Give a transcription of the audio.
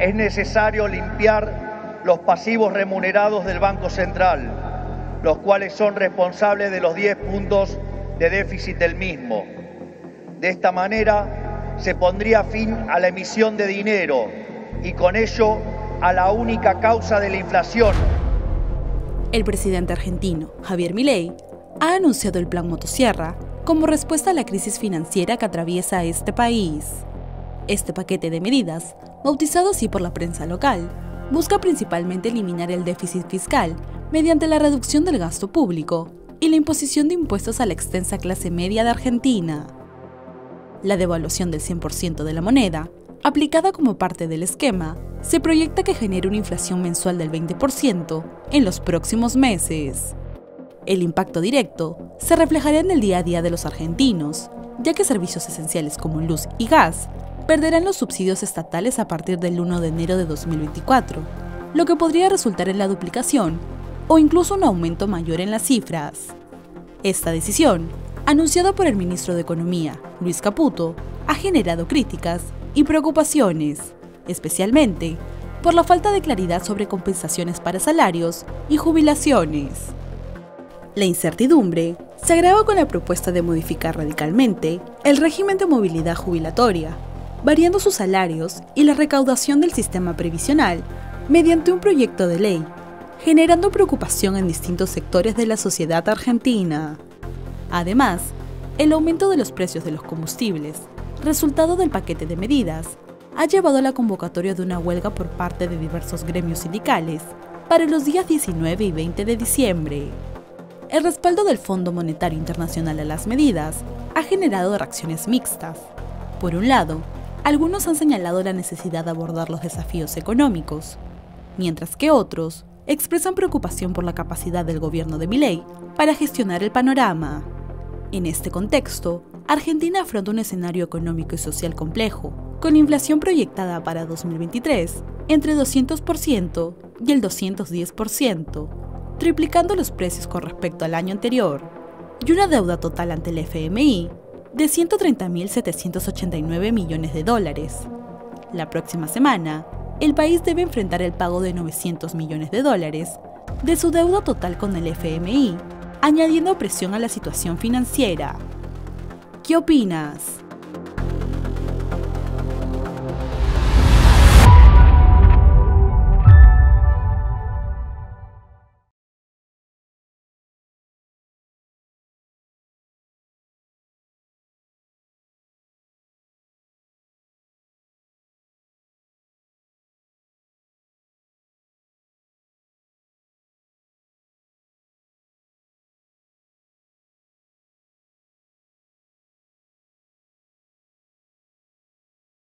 Es necesario limpiar los pasivos remunerados del Banco Central, los cuales son responsables de los 10 puntos de déficit del mismo. De esta manera se pondría fin a la emisión de dinero y con ello a la única causa de la inflación. El presidente argentino, Javier Milei, ha anunciado el Plan Motosierra como respuesta a la crisis financiera que atraviesa este país. Este paquete de medidas, bautizado así por la prensa local, busca principalmente eliminar el déficit fiscal mediante la reducción del gasto público y la imposición de impuestos a la extensa clase media de Argentina. La devaluación del 100% de la moneda, aplicada como parte del esquema, se proyecta que genere una inflación mensual del 20% en los próximos meses. El impacto directo se reflejará en el día a día de los argentinos, ya que servicios esenciales como luz y gas perderán los subsidios estatales a partir del 1 de enero de 2024, lo que podría resultar en la duplicación o incluso un aumento mayor en las cifras. Esta decisión, anunciada por el ministro de Economía, Luis Caputo, ha generado críticas y preocupaciones, especialmente por la falta de claridad sobre compensaciones para salarios y jubilaciones. La incertidumbre se agrava con la propuesta de modificar radicalmente el régimen de movilidad jubilatoria, variando sus salarios y la recaudación del sistema previsional mediante un proyecto de ley, generando preocupación en distintos sectores de la sociedad argentina. Además, el aumento de los precios de los combustibles, resultado del paquete de medidas, ha llevado a la convocatoria de una huelga por parte de diversos gremios sindicales para los días 19 y 20 de diciembre. El respaldo del Fondo Monetario Internacional a las medidas ha generado reacciones mixtas. Por un lado, algunos han señalado la necesidad de abordar los desafíos económicos, mientras que otros expresan preocupación por la capacidad del gobierno de Milei para gestionar el panorama. En este contexto, Argentina afronta un escenario económico y social complejo, con inflación proyectada para 2023 entre 200% y el 210%, triplicando los precios con respecto al año anterior, y una deuda total ante el FMI de 130.789 millones de dólares. La próxima semana, el país debe enfrentar el pago de 900 millones de dólares de su deuda total con el FMI, añadiendo presión a la situación financiera. ¿Qué opinas?